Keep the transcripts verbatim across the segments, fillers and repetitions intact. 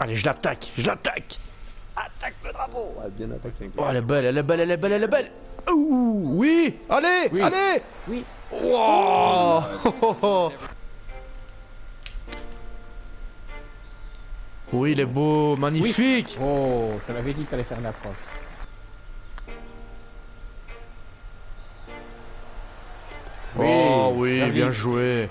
Allez, je l'attaque, je l'attaque. Attaque le drapeau. Ah, bien attaqué. Oh, elle est belle, elle est belle, elle est belle, elle est belle. Ouh, oui, allez, oui. allez. Oui. Wow. Oui, il est beau, magnifique. Oui. Oh, je l'avais dit qu'il allait faire une approche. Oui, oh oui, bien, bien joué.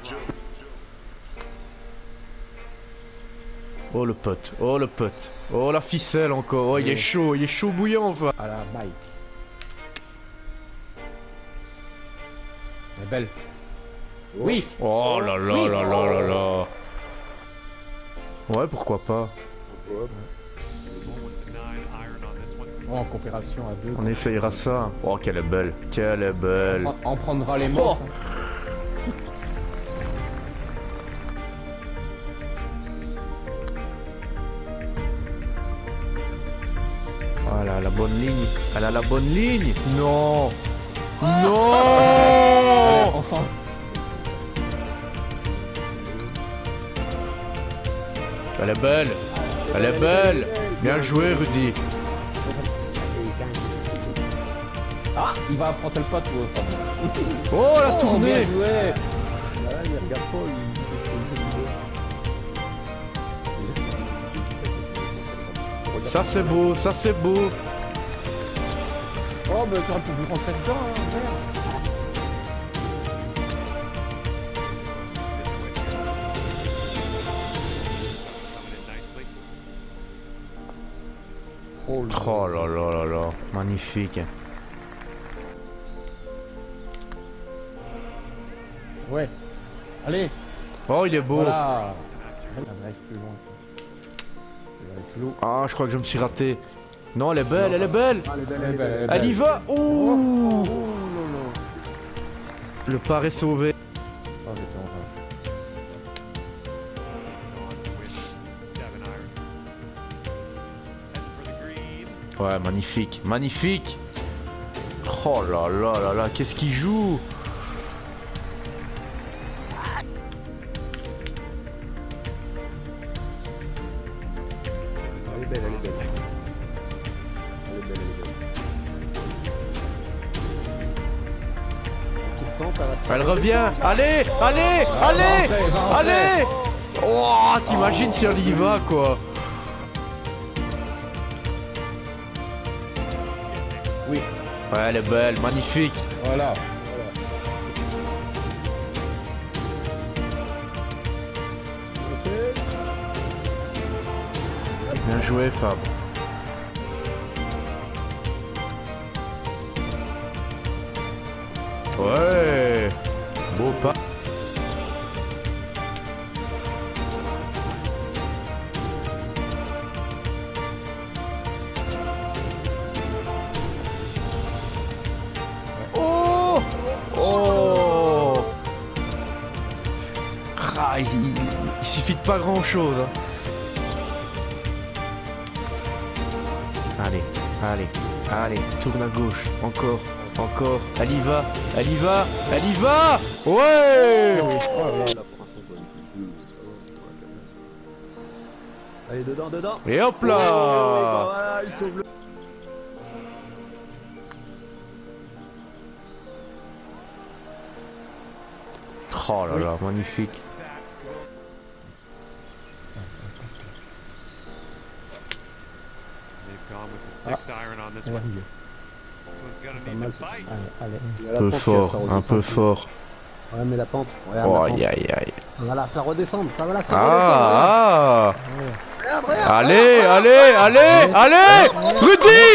Oh le pote, oh le pote, oh la ficelle encore, oh oui. il est chaud, il est chaud bouillant enfin. À la bike. Elle est belle. Oui. Oh là là oui. là là là là. Ouais, pourquoi pas. Pourquoi oh, en coopération à deux. On essayera ça. Oh, quelle est belle. Quelle est belle. On, prend, on prendra les mots. Oh voilà, la bonne ligne. Elle a la bonne ligne. Non. Ah non ah on s'en... Elle est belle. Elle est belle. Bien joué, Rudy. Ah, il va apprendre le pas tout au oh, la oh, tournée ouais. Là, il regarde pas, il... Ça c'est beau, ça c'est beau. Oh, mais t'aurais pu vous rentrer dedans, hein, merde. Oh, oh là là là là, magnifique. Ouais. Allez. Oh, il est beau. Voilà. Ah, je crois que je me suis raté. Non, elle est belle, elle est belle. Elle y va. Oh. Le pari est sauvé. Oh, j'étais en rush. Ouais, magnifique, magnifique. Oh là là là là, qu'est-ce qu'il joue? Elle revient, allez, allez, allez, allez. Oh, t'imagines si elle y va quoi. Oui. Ouais, elle est belle, magnifique. Voilà. Bien joué, Fab. Ouais. Beau pas. Oh. Oh. Ah, il, il suffit de pas grand chose. Allez, allez, allez, tourne à gauche, encore, encore, elle y va, elle y va, elle y va. Ouais. Allez, dedans, dedans. Et hop là. Voilà, il sauve le... Oh là là, magnifique. Ah. Un peu fort, un peu fort. Ouais, mais la pente. Regarde, oh, la pente. Aïe, aïe, aïe. Ça va la faire redescendre, ça va la faire ah, redescendre. Ah. Regarde, regarde, allez, regarde, allez, regarde, allez, regarde, allez, regarde, allez, allez,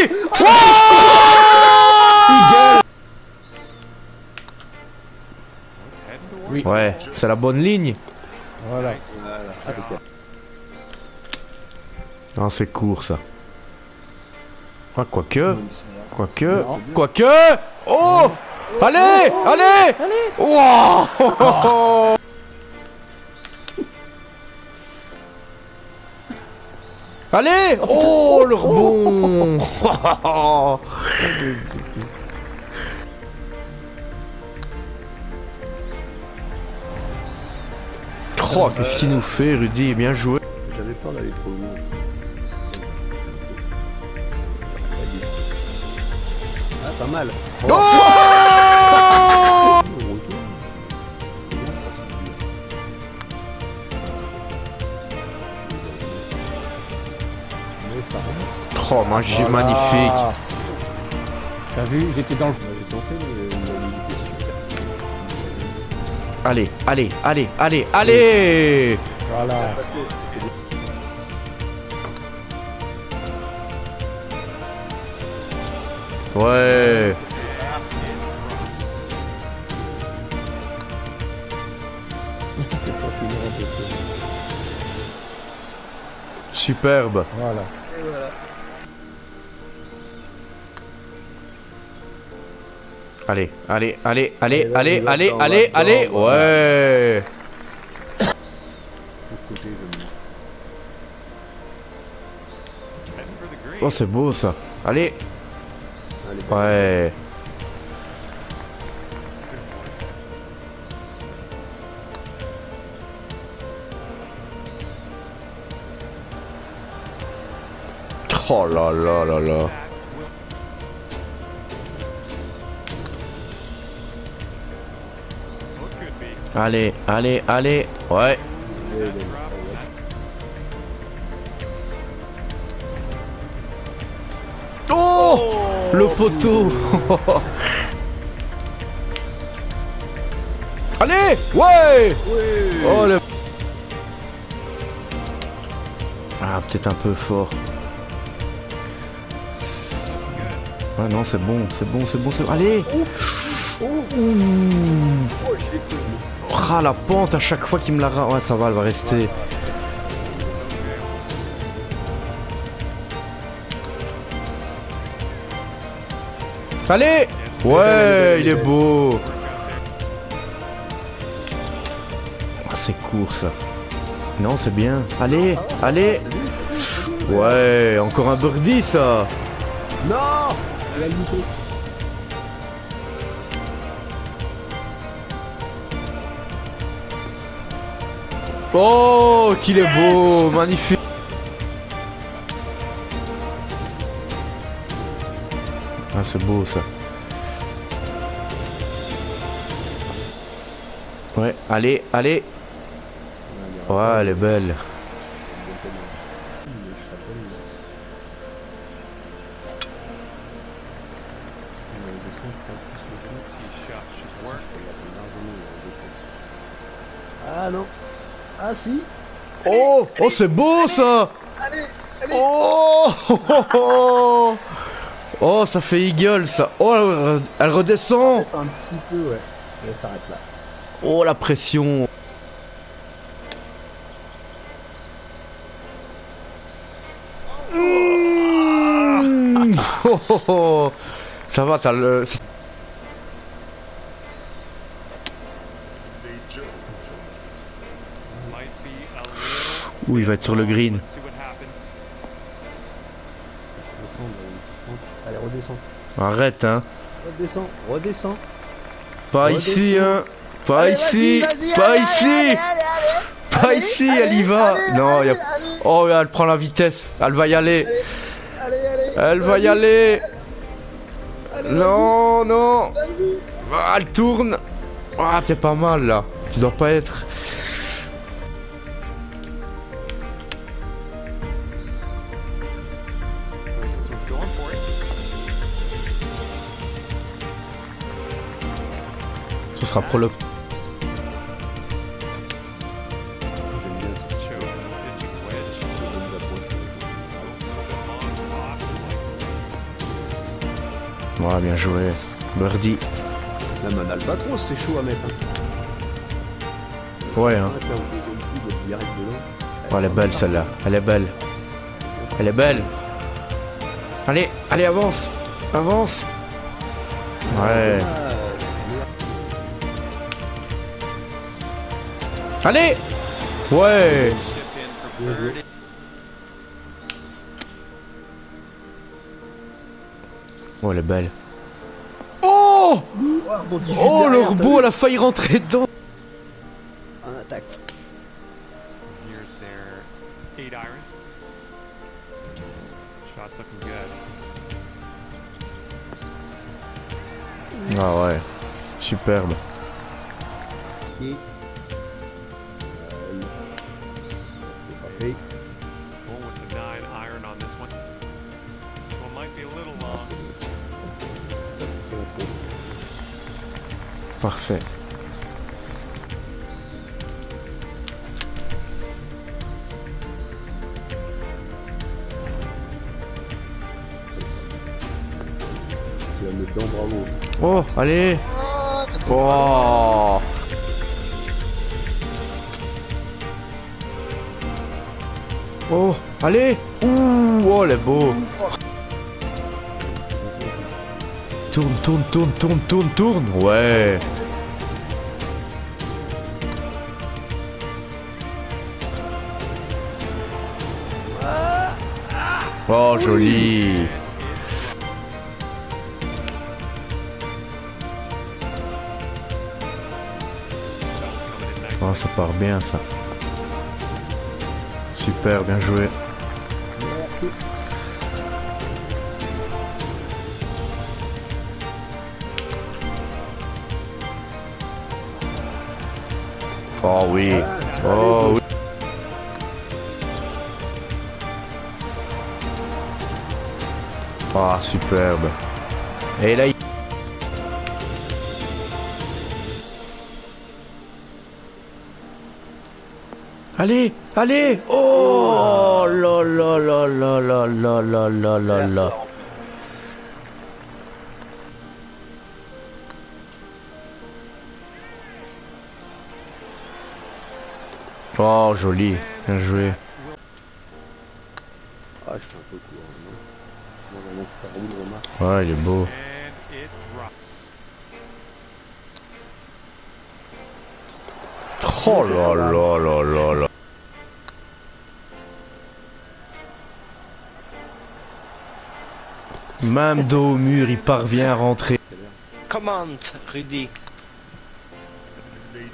Rudy. Oh oui. Ouais, c'est la bonne ligne. Voilà. Non, c'est court ça. Ah, quoique, quoique, quoique, oh, allez, allez, wow. Allez, oh, le rebond. Oh, qu'est-ce qu'il nous fait, Rudy? Bien joué. J'avais peur d'aller trop loin. Ah, pas mal. Oh, oh oh, magie voilà. Magnifique. T'as vu, j'étais dans le... Allez, allez, allez, allez, allez. Voilà. Ouais. Superbe. Voilà. Allez, allez, allez, allez, allez, allez, allez, allez, ouais. Oh, c'est beau ça. Allez. Ouais. Oh là là là là. Allez, allez, allez, ouais. Oh, le poteau. Allez, ouais. Oh, le... Ah, peut-être un peu fort. Ouais, non, c'est bon, c'est bon, c'est bon, c'est bon. Allez. Ah, la pente à chaque fois qu'il me la rate. Ouais, ça va, elle va rester. Allez. Ouais, il est beau. Ah, c'est court ça. Non, c'est bien. Allez, allez. Ouais, encore un birdie ça. Non. Oh, qu'il est beau, yes. Magnifique. Ah, c'est beau ça. Ouais, allez, allez. Ouais, elle est belle. Ah non. Ah si. Allez, oh, allez, oh c'est beau allez, ça. Allez, allez. Oh, oh, oh, oh. Oh, ça fait eagle ça. Oh, elle redescend. Elle redescend un petit peu, ouais. Elle s'arrête là. Oh, la pression. Mmh. Oh, oh, oh. Ça va, t'as le... Ouh, il va être sur le green. Allez, redescends. Arrête, hein. Redescends, redescends. Pas ici, hein. Pas ici, pas ici. Pas ici, elle y va. Non, il y a... Oh, elle prend la vitesse. Elle va y aller. Elle va y aller. Non, non. Elle tourne. Ah, t'es pas mal, là. Tu dois pas être... Ce sera pour le... Ouais, bien joué. Birdie. Même un albatros, c'est chaud à mettre. Hein. Ouais, hein. Oh, elle est belle celle-là. Elle est belle. Elle est belle. Allez, allez, avance. Avance. Ouais. Allez! Ouais! Oh, elle est belle. Oh! Oh, le rebond, elle a failli rentrer dedans! En attaque. Eight iron. Shots looking good. Ah ouais, superbe. Qui? Parfait. Tu vas me mettre dedans, bravo. Oh, allez. Oh. Oh, allez. Ouh, oh, elle est beau. Tourne, tourne, tourne, tourne, tourne, tourne. Ouais. Oh, joli. Oh, ça part bien, ça. Super, bien joué. Merci. Oh oui. Oh oui. Ah, superbe. Et là il... Allez, allez. Oh la la la la la la la la la la. Oh joli, bien joué. Ah, je suis un peu court. Ouais, il est beau. Oh là là là là là. Même dos au mur, il parvient à rentrer. Commande, Rudy.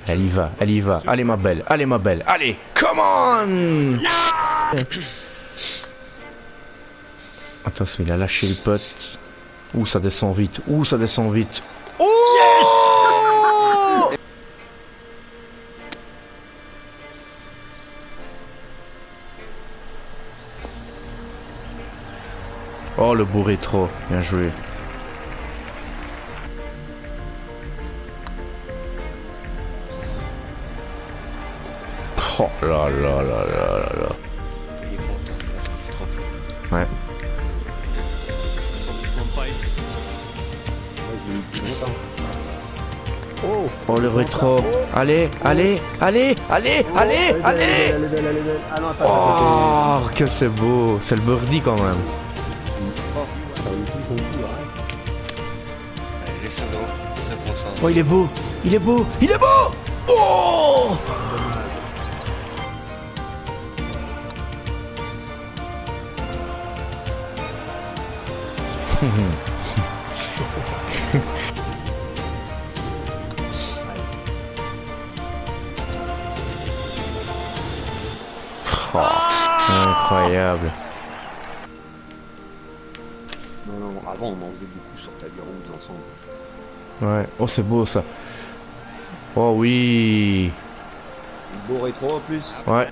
Elle y va, elle y va. Allez ma belle, allez ma belle, allez. Commande. Attention, il a lâché le pote. Ouh, ça descend vite. Ouh, ça descend vite. Oh yes. Oh, le beau rétro. Bien joué. Oh là là là là là là. Ouais. Oh, oh le rétro. Allez, allez, allez, allez, allez, allez. Oh, que c'est beau. C'est le birdie quand même. Oh, il est beau. Il est beau. Il est beau. Oh. Oh, incroyable. Non, non, avant on en faisait beaucoup sur ta ronde ensemble. Ouais, oh c'est beau ça. Oh oui. Beau rétro en plus. Ouais.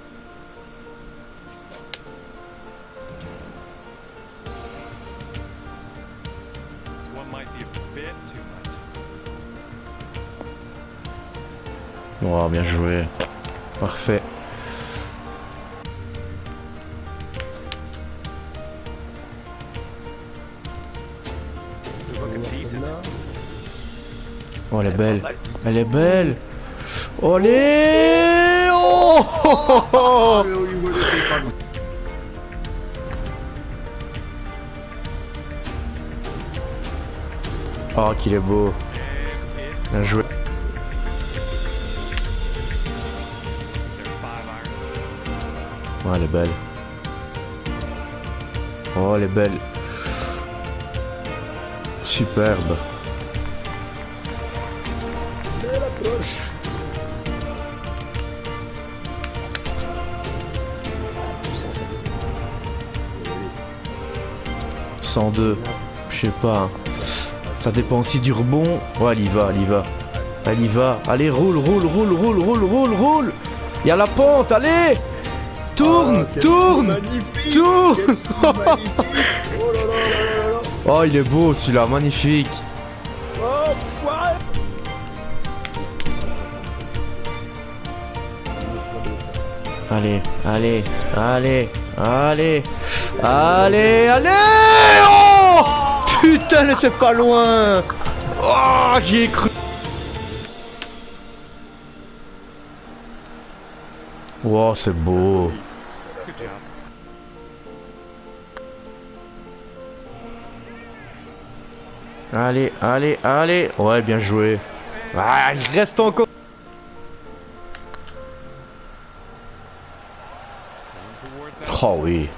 Wow, bien joué. Parfait. Oh, elle est belle. Elle est belle. Oh, les... Oh, oh, oh, oh. Oh, qu'il est beau. Bien joué. Oh, elle est belle. Oh, elle est belle. Superbe. Belle approche. Ça cent deux. Je sais pas. Ça dépend aussi du rebond. Ouais, elle y va, elle y va. Elle y va. Allez, roule, roule, roule, roule, roule, roule, roule. Il y a la pente, allez. Tourne, oh, tourne, tourne. Oh, là, là, là, là. Oh, il est beau celui-là, magnifique. Oh, foiré. Allez, allez, allez, allez, allez, allez. Oh putain, elle était pas loin. Oh, j'y ai cru. Wow, c'est beau. Allez, allez, allez. Ouais, bien joué. Ah, il reste encore. Oh oui.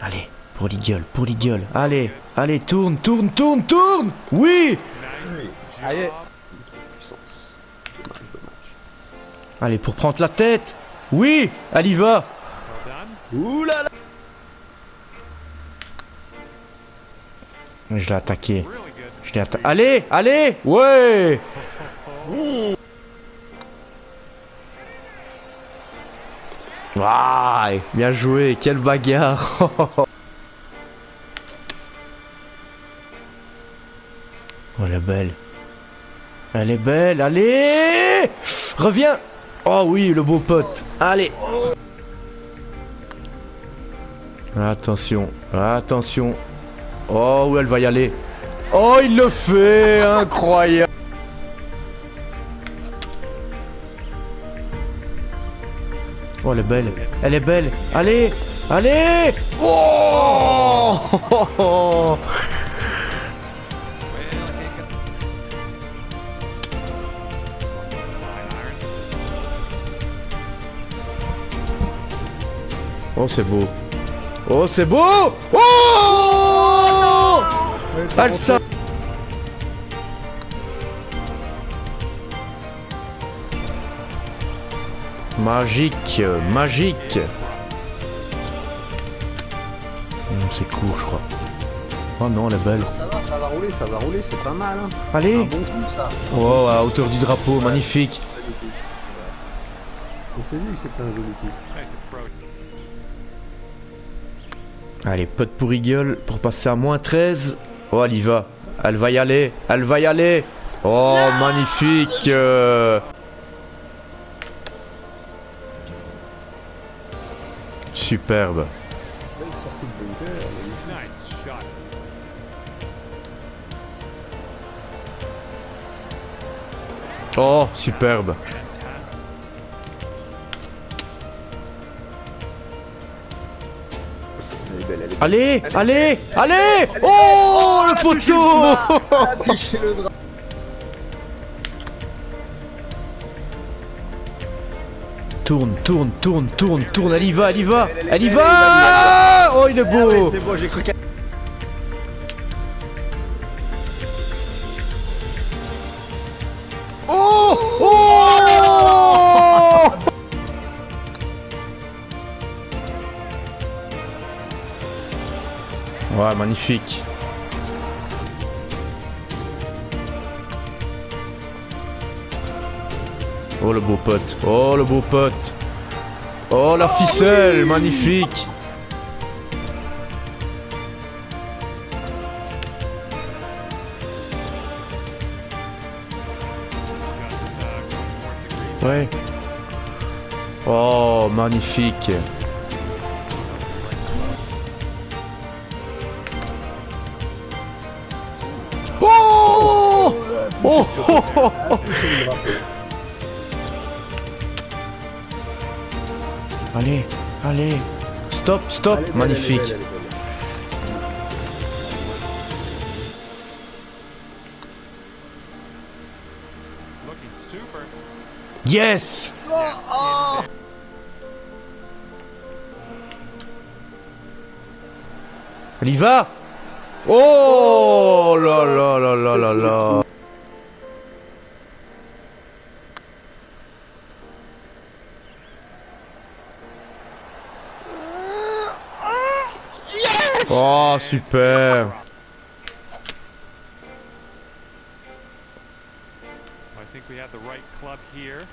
Allez, pour les gueules, pour les gueules. Allez, allez, tourne, tourne, tourne, tourne. Oui. Allez. Allez, pour prendre la tête. Oui, elle y va. Ouh là là. Je l'ai attaqué. Je l'ai attaqué. Allez, allez. Ouais. Ouh. Wow, bien joué, quelle bagarre. Oh, elle est belle. Elle est belle, allez. Reviens. Oh oui, le beau pote. Allez. Attention, attention. Oh, où elle va y aller. Oh, il le fait, incroyable. Oh, elle est belle, elle est belle. Allez, allez. Oh, oh, oh. Oh, c'est beau. Oh, c'est beau. Oh, elle s'en... Magique, magique. C'est court, je crois. Oh non, elle est belle. Ça va, ça va rouler, ça va rouler, c'est pas mal. Hein. Allez. Un bon coup, ça. Oh, à hauteur du drapeau, ouais. Magnifique. C'est lui, c'est un joli coup. Allez, pote pour Eagle, pour passer à moins treize. Oh, elle y va. Elle va y aller. Elle va y aller. Oh, magnifique. euh... Superbe. Oh, superbe. Allez, allez, allez. Oh, le poteau. Tourne, tourne, tourne, tourne, tourne, elle y va, elle y va, elle y va. Oh, il est beau. Oh, oh. Ouais, magnifique. Oh, le beau pote. Oh, le beau pote. Oh, la ficelle, oh, oui. Magnifique. Ouais. Oh, magnifique. Oh, oh, oh, oh, oh. Allez, allez. Stop, stop. Allez, magnifique. Allez, allez, allez, allez. Yes. Oh, oh. Elle y va. Oh là là là là là là. Oh, super.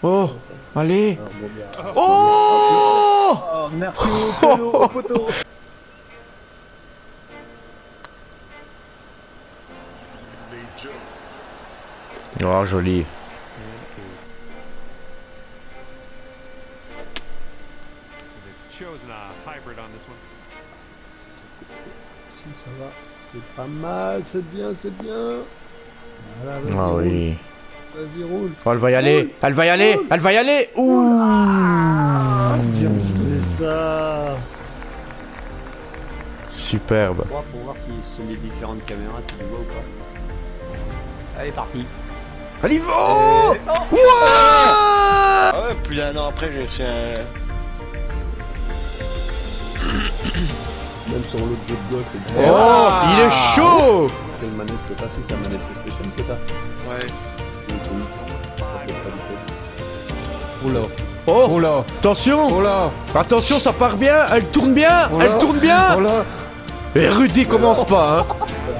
Oh, allez. Oh, merci au poteau. Oh, joli. Si ça va, c'est pas mal, c'est bien, c'est bien. Voilà, ah roule. Oui. Vas-y, roule. Oh, elle va y aller, roule. Elle va y aller, roule. Elle va y aller. Ouh. Ah, bien joué ça. Superbe. Pour voir si ce sont des différentes caméras, tu les vois ou pas. Allez, parti. Allez, va. Et... oh, wow. Ah ouais, puis un an après, j'ai fait un... Même sur l'autre jeu de golf. Oh, ah, il est chaud. C'est une manette Kota, c'est sa manette PlayStation Kota. Ouais. Oula. Oh, oh là. Attention. Oh là. Attention, ça part bien. Elle tourne bien. Oh, elle tourne bien. Oh là. Et Rudy commence oh. pas. Hein.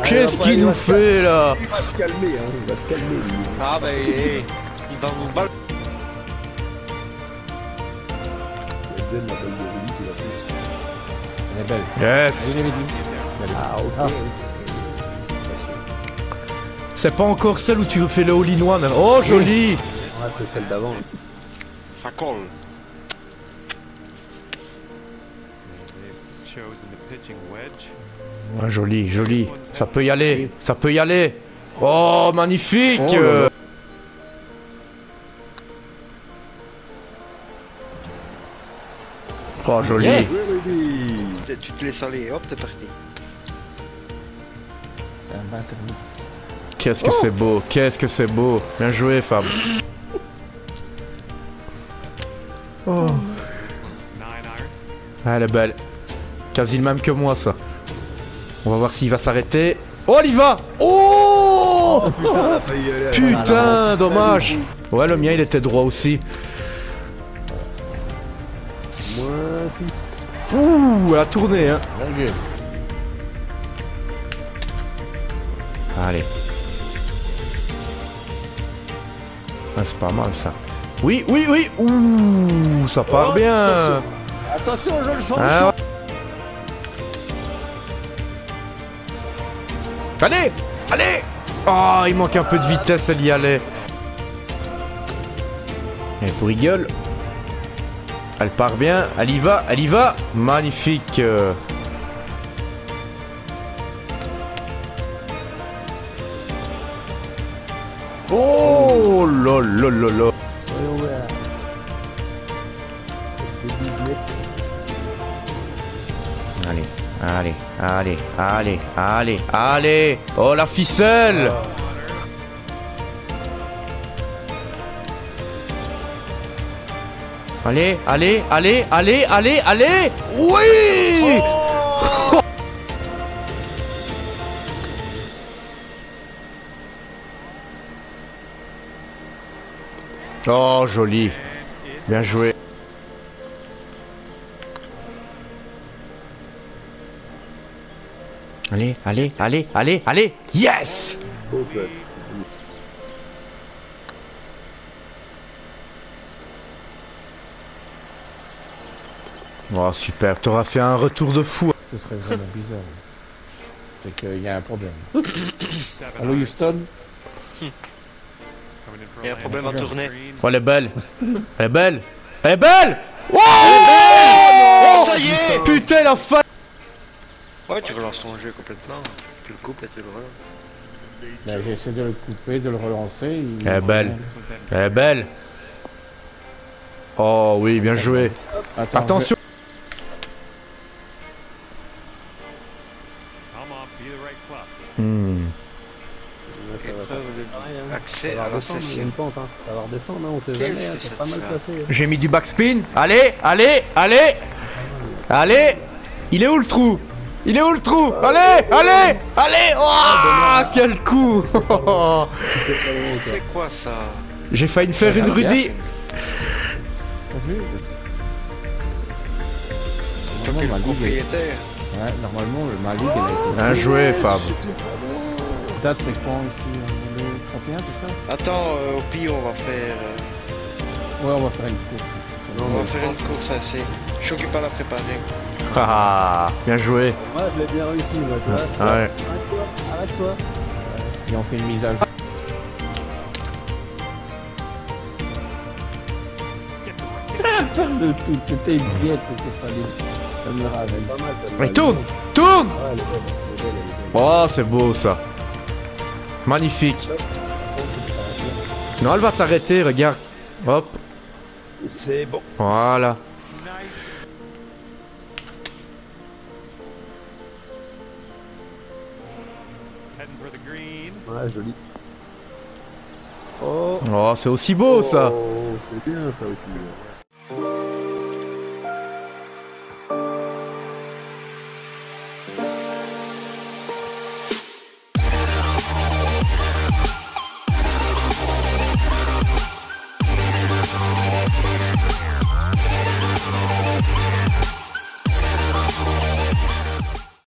Qu'est-ce qu'il nous fait là? Il va se calmer. Hein. Il va se calmer. Lui. Ah bah hey, il va vous balle. Il la balle de Rudy qui l'a pousse. Elle est belle. Yes. Ah, ok. C'est pas encore celle où tu fais le all-in-one. Oh, joli. Ouais, c'est celle d'avant. Ça colle. Ah, joli, joli. Ça peut y aller. Ça peut y aller. Oh, magnifique. Oh, là, là. Oh, joli. Yes. Tu te laisses aller, hop, t'es parti. Qu'est-ce que oh. c'est beau, qu'est-ce que c'est beau. Bien joué, Fab. Oh. Ah, elle est belle. Quasi le même que moi, ça. On va voir s'il va s'arrêter. Oh, il y va. Oh, oh putain, putain, dommage. Ouais, le mien, il était droit aussi. six. Ouh, elle a tourné, hein. Allez. Ah, c'est pas mal ça. Oui, oui, oui. Ouh, ça part oh, bien. Attention, attention, je le sens. Ah. Allez, allez. Oh, il manque un peu de vitesse, elle y allait. Et pour rigole. Elle part bien, elle y va, elle y va. Magnifique. Oh lolololo. Allez, allez, allez, allez, allez, allez. Oh, la ficelle. Allez, allez, allez, allez, allez, allez. Oui. Oh. Oh, joli. Bien joué. Allez, allez, allez, allez, allez. Yes. Okay. Oh, super, t'auras fait un retour de fou. Ce serait vraiment bizarre. C'est qu'il y a un problème. Allô, Houston? Il y a un problème à tourner. Oh, elle est belle. Elle est belle. Elle est belle. Oh, ça y est. Putain, la fa... Ouais, tu relances ton jeu complètement. Tu le coupes et tu le relances. J'essaie de le couper, de le relancer. Elle est belle. Elle est belle. Oh oui, bien joué. Attends, attention. Je... Hmm. Là, ça va pas... Accès à la session. Pente, hein. Ça va redescendre, hein. On sait jamais, hein. C'est pas mal placé. Hein. J'ai mis du backspin. Allez, allez, allez. Allez. Il est où le trou? Il est où le trou? Allez, allez, allez. Oh, quel coup. C'est quoi ça? J'ai failli me faire une Rudy. C'est toi qui es le propriétaire. Ouais, normalement, le Mali, il a été... Bien joué, Fab. Date, c'est quand ici? Le trente et un, c'est ça? Attends, euh, au pire, on va faire... Euh... Ouais, on va faire une course. Non, on, on va faire une course assez. Je suis occupé à la préparer. Ah, bien joué. Ouais, je l'ai bien réussi, moi, tu vois. Ouais. Arrête-toi, arrête-toi. Et on fait une mise à jour. Ferme de tout, t'étais une biette, t'étais pas des caméras avec ça. Mais tourne, tourne. Oh, c'est beau ça. Magnifique. Non, elle va s'arrêter, regarde. Hop. C'est bon. Voilà. Ouais, joli. Oh, oh c'est aussi beau ça. C'est bien ça aussi.